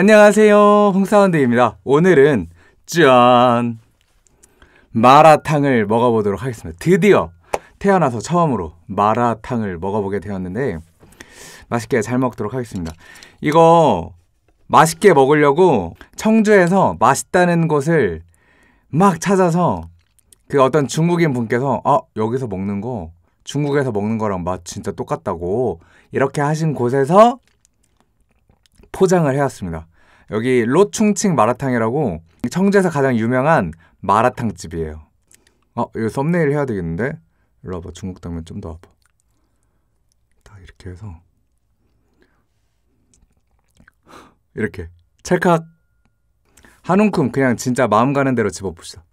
안녕하세요, 홍사운드입니다. 오늘은 짠! 마라탕을 먹어보도록 하겠습니다. 드디어 태어나서 처음으로 마라탕을 먹어보게 되었는데 맛있게 잘 먹도록 하겠습니다. 이거 맛있게 먹으려고 청주에서 맛있다는 곳을 막 찾아서 그 어떤 중국인 분께서 여기서 먹는 거 중국에서 먹는 거랑 맛 진짜 똑같다고 이렇게 하신 곳에서 포장을 해왔습니다. 여기 로충칭 마라탕이라고 청주에서 가장 유명한 마라탕집이에요. 이거 썸네일 해야 되겠는데? 일로 와봐. 중국 당면 좀 더 와봐. 다 이렇게 해서 이렇게 찰칵 한 움큼 그냥 진짜 마음 가는 대로 집어봅시다.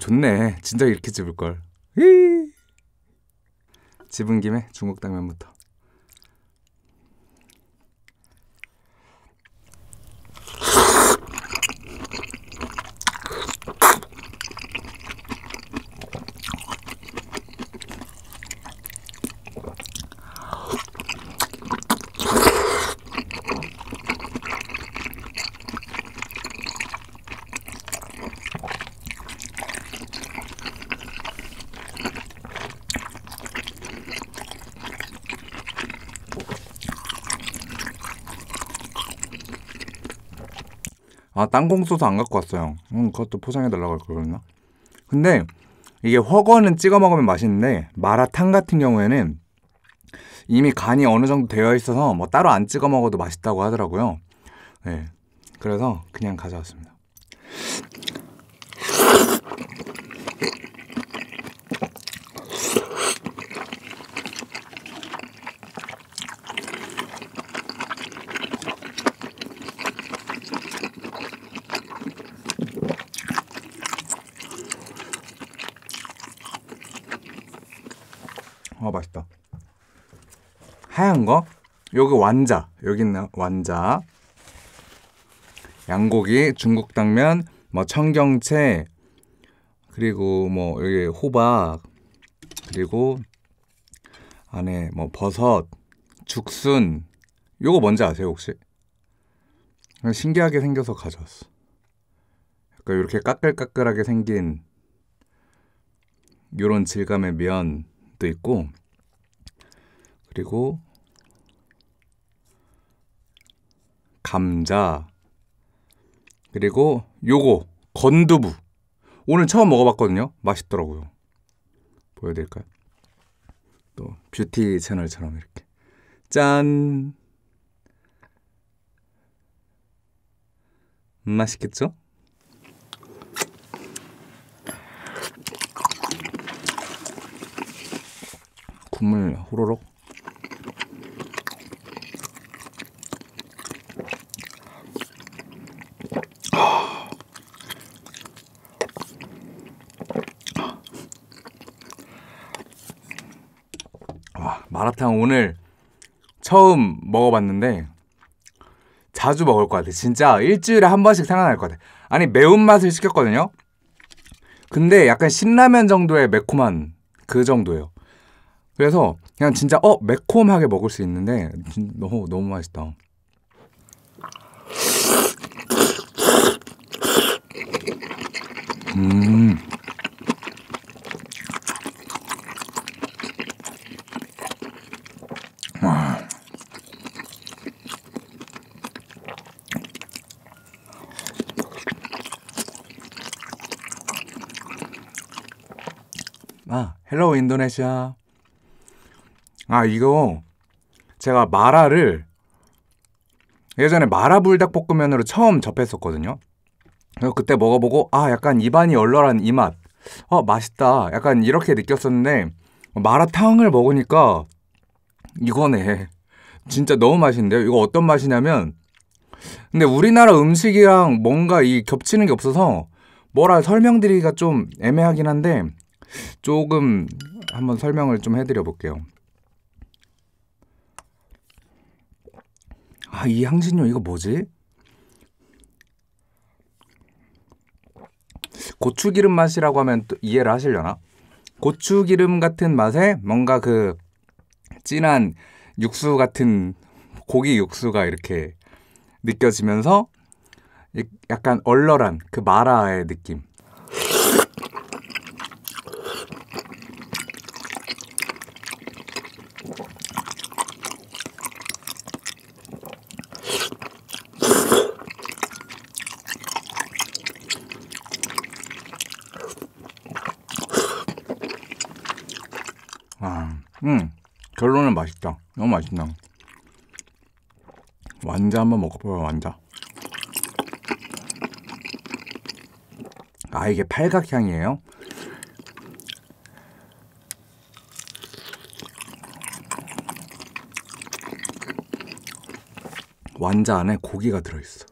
좋네. 진짜 이렇게 집을걸. 히이. 집은 김에 중국 당면부터. 땅콩 소스 안 갖고 왔어요. 그것도 포장해달라고 할 걸 그랬나? 근데 이게 훠궈는 찍어 먹으면 맛있는데 마라탕 같은 경우에는 이미 간이 어느 정도 되어 있어서 뭐 따로 안 찍어 먹어도 맛있다고 하더라고요. 네, 그래서 그냥 가져왔습니다. 맛있다. 하얀 거? 요거 완자. 여기 있나? 완자. 양고기, 중국 당면, 뭐 청경채, 그리고 뭐 여기 호박, 그리고 안에 뭐 버섯, 죽순. 요거 뭔지 아세요, 혹시? 신기하게 생겨서 가져왔어. 약간 이렇게 까끌까끌하게 생긴 요런 질감의 면 도 있고, 그리고 감자, 그리고 요거 건두부. 오늘 처음 먹어봤거든요. 맛있더라고요. 보여드릴까요? 또 뷰티 채널처럼 이렇게 짠. 맛있겠죠? 국물 호로록. 마라탕 오늘 처음 먹어봤는데 자주 먹을 것 같아. 진짜 일주일에 한 번씩 생각날 것 같아. 아니, 매운맛을 시켰거든요. 근데 약간 신라면 정도의 매콤한 그 정도예요. 그래서 그냥 진짜 매콤하게 먹을 수 있는데 너무 맛있다. 헬로우 인도네시아. 이거 제가 마라를 예전에 마라불닭볶음면으로 처음 접했었거든요. 그래서 그때 먹어보고 약간 입안이 얼얼한 이 맛, 맛있다 약간 이렇게 느꼈었는데 마라탕을 먹으니까 이거네. 진짜 너무 맛있는데요? 이거 어떤 맛이냐면, 근데 우리나라 음식이랑 뭔가 이 겹치는 게 없어서 뭐라 설명드리기가 좀 애매하긴 한데 조금 한번 설명을 좀 해드려 볼게요. 이 향신료 이거 뭐지? 고추기름 맛이라고 하면 또 이해를 하시려나? 고추기름 같은 맛에 뭔가 그 진한 육수 같은 고기 육수가 이렇게 느껴지면서 약간 얼얼한 그 마라의 느낌. 결론은 맛있다. 너무 맛있다. 완자 한번 먹어봐요. 완자. 아, 이게 팔각향이에요? 완자 안에 고기가 들어있어.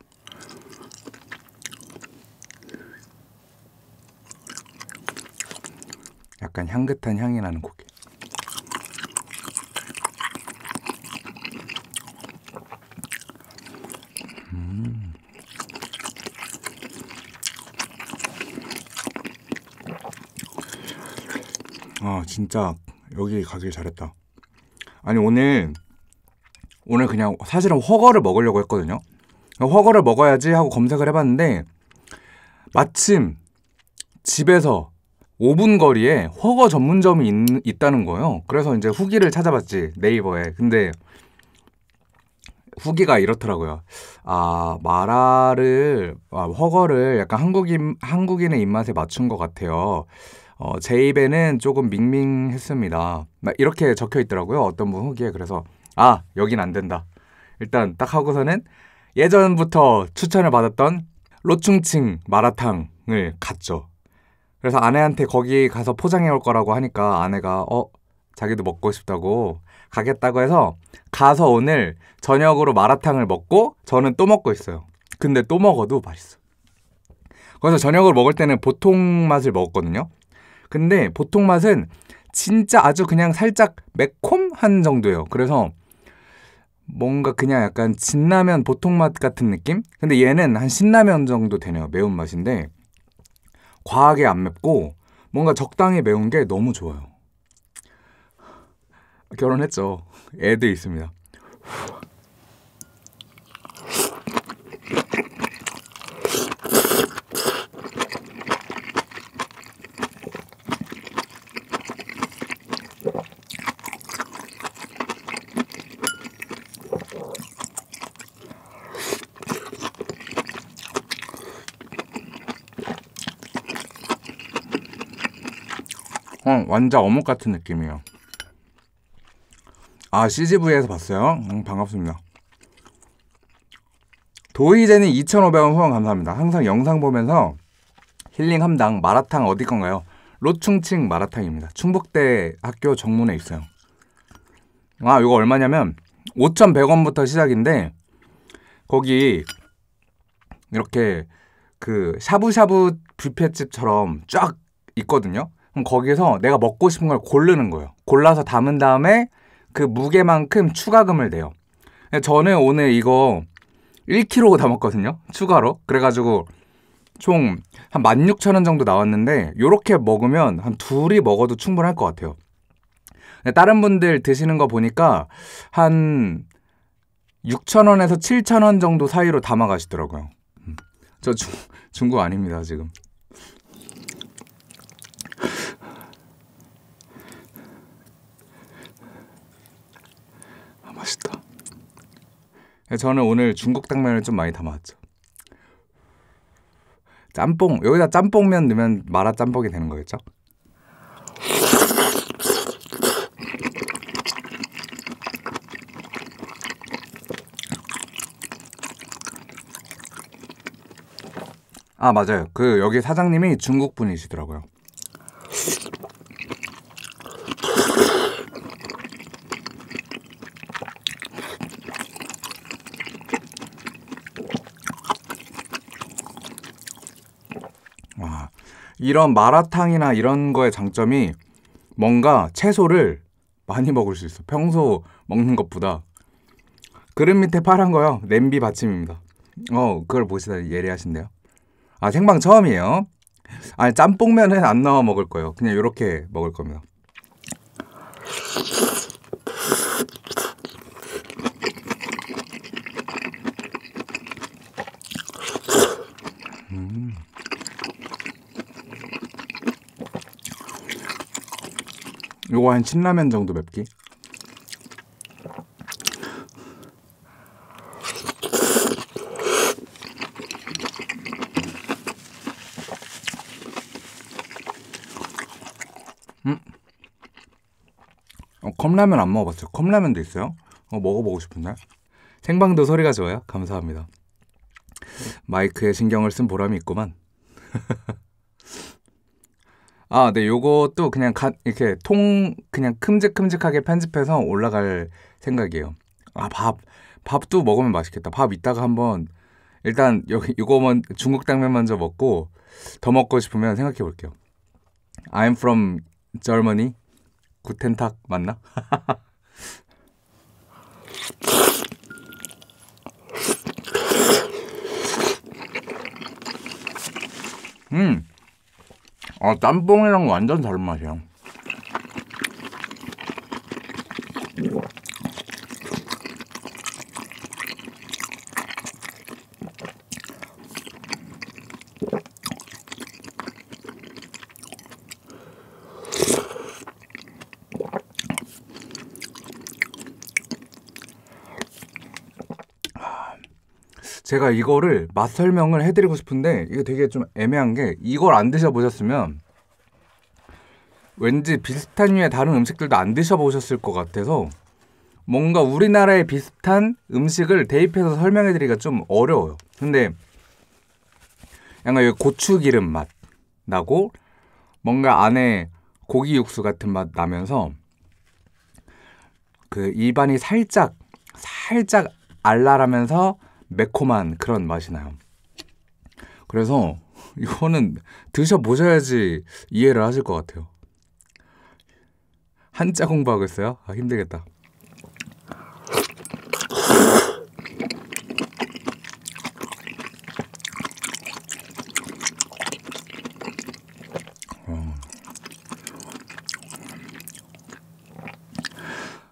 약간 향긋한 향이 나는 고기. 아, 진짜 여기 가길 잘했다. 아니, 오늘 그냥 사실은 훠궈를 먹으려고 했거든요. 훠궈를 먹어야지 하고 검색을 해봤는데 마침 집에서 5분 거리에 훠궈 전문점이 있다는 거예요. 그래서 이제 후기를 찾아봤지, 네이버에. 근데 후기가 이렇더라고요. 아, 훠궈를 약간 한국인의 입맛에 맞춘 것 같아요. 제 입에는 조금 밍밍했습니다. 막 이렇게 적혀있더라고요, 어떤 분 후기에. 그래서 아, 여긴 안 된다 일단 딱 하고서는 예전부터 추천을 받았던 로충칭 마라탕을 갔죠. 그래서 아내한테 거기 가서 포장해 올 거라고 하니까 아내가 자기도 먹고 싶다고 가겠다고 해서 가서 오늘 저녁으로 마라탕을 먹고 저는 또 먹고 있어요. 근데 또 먹어도 맛있어. 그래서 저녁을 먹을 때는 보통 맛을 먹었거든요. 근데 보통 맛은 진짜 아주 그냥 살짝 매콤한 정도예요. 그래서 뭔가 그냥 약간 진라면 보통 맛 같은 느낌? 근데 얘는 한 신라면 정도 되네요. 매운맛인데 과하게 안 맵고 뭔가 적당히 매운 게 너무 좋아요. 결혼했죠. 애도 있습니다. 완자 어묵 같은 느낌이에요. 아, CGV에서 봤어요? 반갑습니다. 도희제는 2,500원 후원 감사합니다. 항상 영상 보면서 힐링 함당 마라탕 어디 건가요? 로충칭 마라탕입니다. 충북대학교 정문에 있어요. 아, 이거 얼마냐면 5,100원부터 시작인데 거기 이렇게 그 샤브샤브 뷔페집처럼 쫙 있거든요. 그럼 거기서 내가 먹고 싶은 걸 고르는 거예요. 골라서 담은 다음에 그 무게만큼 추가금을 내요. 저는 오늘 이거 1kg 담았거든요, 추가로. 그래가지고 총 한 16,000원 정도 나왔는데 요렇게 먹으면 한 둘이 먹어도 충분할 것 같아요. 다른 분들 드시는 거 보니까 한 6,000원에서 7,000원 정도 사이로 담아가시더라고요. 저 중국 아닙니다, 지금. 맛있다. 저는 오늘 중국 당면을 좀 많이 담아왔죠. 짬뽕! 여기다 짬뽕면 넣으면 마라 짬뽕이 되는 거겠죠? 아, 맞아요. 그 여기 사장님이 중국 분이시더라고요. 이런 마라탕이나 이런 거의 장점이 뭔가 채소를 많이 먹을 수 있어. 평소 먹는 것보다. 그릇 밑에 파란 거요. 냄비 받침입니다. 그걸 보시다 예리하신데요. 아, 생방 처음이에요. 아니, 짬뽕면은 안 넣어 먹을 거예요. 그냥 이렇게 먹을 겁니다. 요거 한 신라면 정도 맵기. 컵라면 안 먹어봤죠? 컵라면도 있어요? 먹어보고 싶은데? 생방도 소리가 좋아요? 감사합니다. 마이크에 신경을 쓴 보람이 있구만. 아, 네, 요것도 그냥 이렇게 그냥 큼직큼직하게 편집해서 올라갈 생각이에요. 아, 밥도 먹으면 맛있겠다. 밥 이따가 한번, 일단 요거만 중국 당면 먼저 먹고 더 먹고 싶으면 생각해 볼게요. I'm from Germany. 구텐탁 맞나? 짬뽕이랑 완전 다른 맛이야. 제가 이거를 맛 설명을 해드리고 싶은데 이게 되게 좀 애매한 게, 이걸 안 드셔보셨으면 왠지 비슷한 류의 다른 음식들도 안 드셔보셨을 것 같아서 뭔가 우리나라의 비슷한 음식을 대입해서 설명해드리기가 좀 어려워요. 근데 약간 여기 고추기름 맛 나고 뭔가 안에 고기 육수 같은 맛 나면서 그 입안이 살짝 알랄하면서 매콤한 그런 맛이 나요. 그래서 이거는 드셔보셔야지 이해를 하실 것 같아요. 한자 공부하고 있어요? 아, 힘들겠다.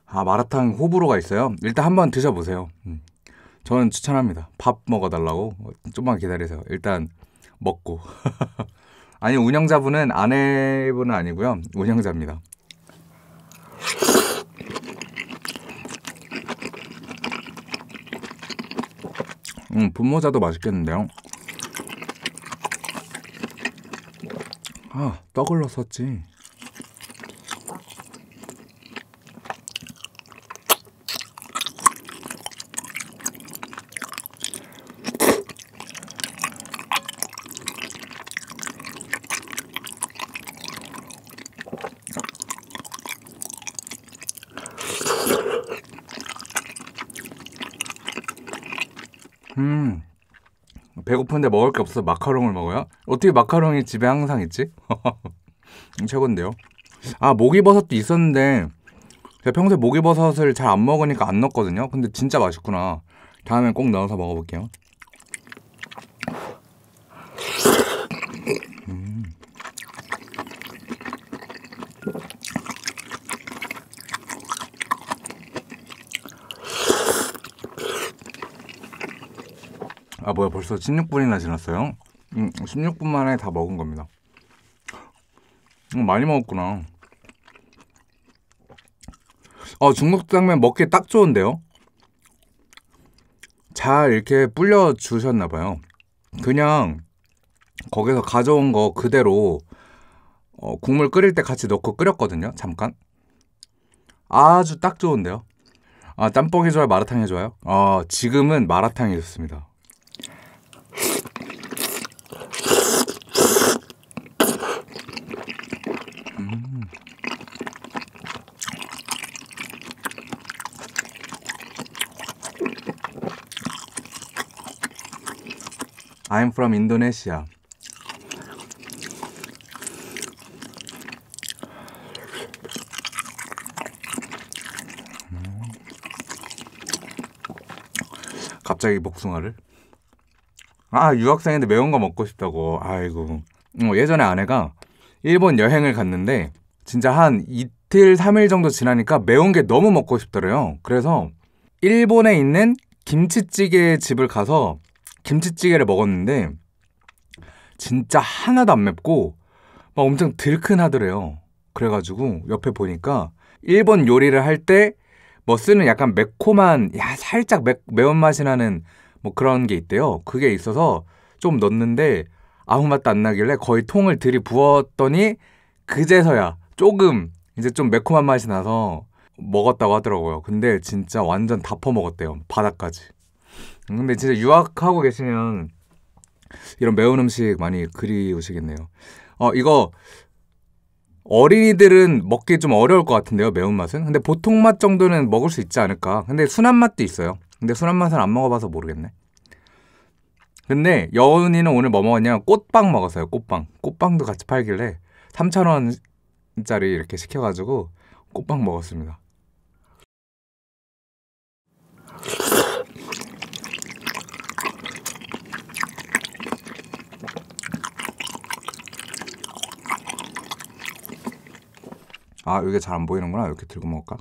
아, 마라탕 호불호가 있어요? 일단 한번 드셔보세요. 저는 추천합니다. 밥 먹어달라고. 좀만 기다리세요. 일단 먹고. 아니, 운영자분은 아내분은 아니고요. 운영자입니다. 분모자도 맛있겠는데요? 아, 떡을 넣었었지. 배고픈데 먹을 게 없어. 마카롱을 먹어요? 어떻게 마카롱이 집에 항상 있지? 최고인데요. 아, 목이버섯도 있었는데 제가 평소에 목이버섯을 잘 안 먹으니까 안 넣었거든요. 근데 진짜 맛있구나. 다음엔 꼭 넣어서 먹어볼게요. 아, 뭐야, 벌써 16분이나 지났어요? 16분 만에 다 먹은 겁니다. 많이 먹었구나. 중국 당면 먹기 딱 좋은데요? 잘 이렇게 불려주셨나봐요. 그냥 거기서 가져온 거 그대로 국물 끓일 때 같이 넣고 끓였거든요, 잠깐. 아주 딱 좋은데요? 아, 짬뽕이 좋아요? 마라탕이 좋아요? 지금은 마라탕이 좋습니다. I'm from 인도네시아. 갑자기 복숭아를? 아, 유학생인데 매운 거 먹고 싶다고. 아이고. 예전에 아내가 일본 여행을 갔는데 진짜 한 이틀, 3일 정도 지나니까 매운 게 너무 먹고 싶더래요. 그래서 일본에 있는 김치찌개 집을 가서 김치찌개를 먹었는데 진짜 하나도 안 맵고 막 엄청 들큰하더래요. 그래가지고 옆에 보니까 일본 요리를 할 때 뭐 쓰는 약간 매콤한, 야 살짝 매운맛이 나는 뭐 그런 게 있대요. 그게 있어서 좀 넣었는데 아무 맛도 안 나길래 거의 통을 들이부었더니 그제서야 조금 이제 좀 매콤한 맛이 나서 먹었다고 하더라고요. 근데 진짜 완전 다 퍼먹었대요. 바닥까지. 근데 진짜 유학하고 계시면 이런 매운 음식 많이 그리우시겠네요. 이거 어린이들은 먹기 좀 어려울 것 같은데요, 매운맛은? 근데 보통 맛 정도는 먹을 수 있지 않을까. 근데 순한 맛도 있어요. 근데 순한 맛은 안 먹어봐서 모르겠네. 근데 여은이는 오늘 뭐 먹었냐면 꽃빵 먹었어요. 꽃빵. 꽃빵도 같이 팔길래 3,000원짜리 이렇게 시켜가지고 꽃빵 먹었습니다. 아, 이게 잘 안 보이는구나. 이렇게 들고 먹을까?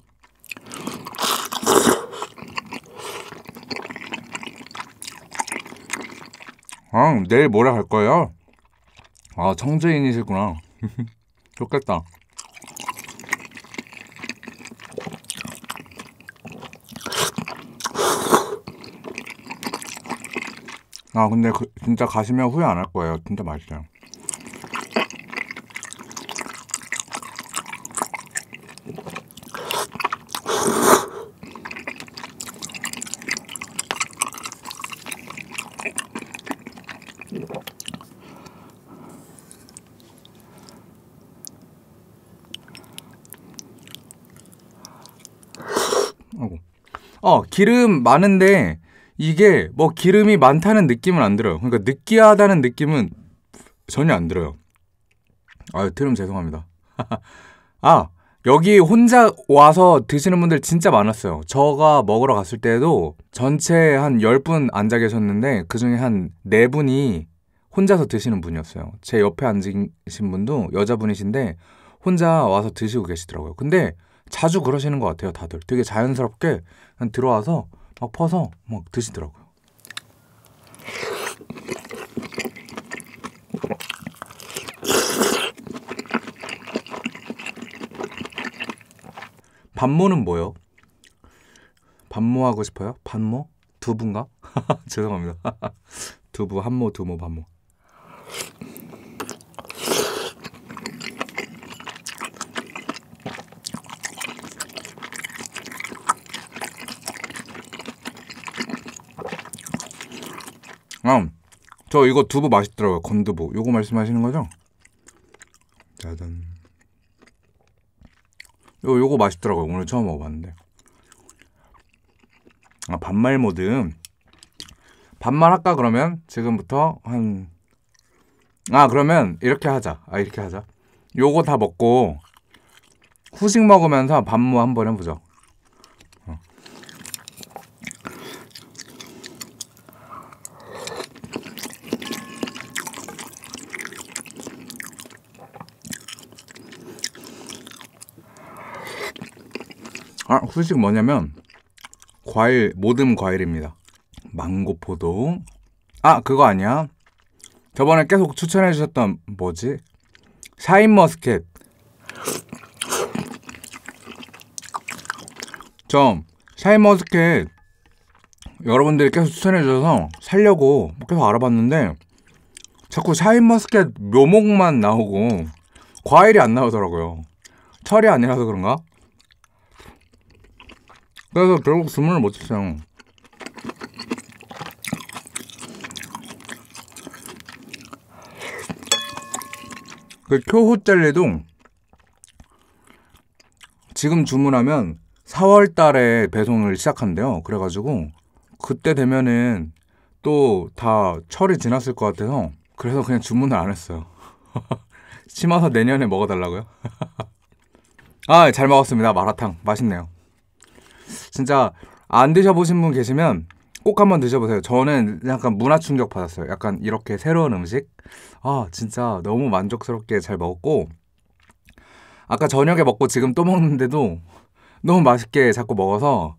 아, 내일 뭐라 갈 거예요? 아, 청주인이시구나. 좋겠다. 아, 근데 진짜 가시면 후회 안 할 거예요. 진짜 맛있어요. 기름 많은데 이게 뭐 기름이 많다는 느낌은 안 들어요. 그러니까 느끼하다는 느낌은 전혀 안 들어요. 아유, 트름 죄송합니다. 아, 여기 혼자 와서 드시는 분들 진짜 많았어요. 저가 먹으러 갔을 때도 전체 한 10분 앉아 계셨는데 그 중에 한 4분이 혼자서 드시는 분이었어요. 제 옆에 앉으신 분도 여자분이신데 혼자 와서 드시고 계시더라고요. 근데 자주 그러시는 것 같아요, 다들. 되게 자연스럽게 그냥 들어와서 막 퍼서 막 드시더라고요. 반모는 뭐예요? 반모하고 싶어요? 반모? 두부인가? 죄송합니다. 두부, 한모, 두모, 반모. 저 이거 두부 맛있더라고요. 건두부. 요거 말씀하시는 거죠? 짜잔. 요거 맛있더라고요. 오늘 처음 먹어봤는데. 아, 반말 모드. 반말 할까, 그러면? 지금부터 한... 아, 그러면 이렇게 하자. 요거 다 먹고 후식 먹으면서 반모 한번 해보죠. 아, 후식 뭐냐면 과일, 모듬 과일입니다. 망고포도. 아, 그거 아니야? 저번에 계속 추천해주셨던 뭐지? 샤인머스켓. 저 샤인머스켓 여러분들이 계속 추천해주셔서 살려고 계속 알아봤는데 자꾸 샤인머스켓 묘목만 나오고 과일이 안 나오더라고요. 철이 아니라서 그런가? 그래서 결국 주문을 못했어요. 그 쿄호 젤리도 지금 주문하면 4월달에 배송을 시작한대요. 그래가지고 그때 되면은 또 다 철이 지났을 것 같아서 그래서 그냥 주문을 안 했어요. 심어서 내년에 먹어달라고요? 아, 잘 먹었습니다. 마라탕 맛있네요. 진짜 안 드셔보신 분 계시면 꼭 한번 드셔보세요. 저는 약간 문화 충격 받았어요. 약간 이렇게 새로운 음식? 아, 진짜 너무 만족스럽게 잘 먹었고 아까 저녁에 먹고 지금 또 먹는데도 너무 맛있게 자꾸 먹어서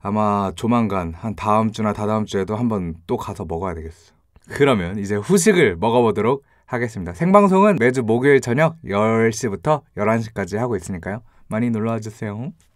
아마 조만간 한 다음 주나 다다음 주에도 한번 또 가서 먹어야 되겠어요. 그러면 이제 후식을 먹어보도록 하겠습니다. 생방송은 매주 목요일 저녁 10시부터 11시까지 하고 있으니까요. 많이 놀러와주세요.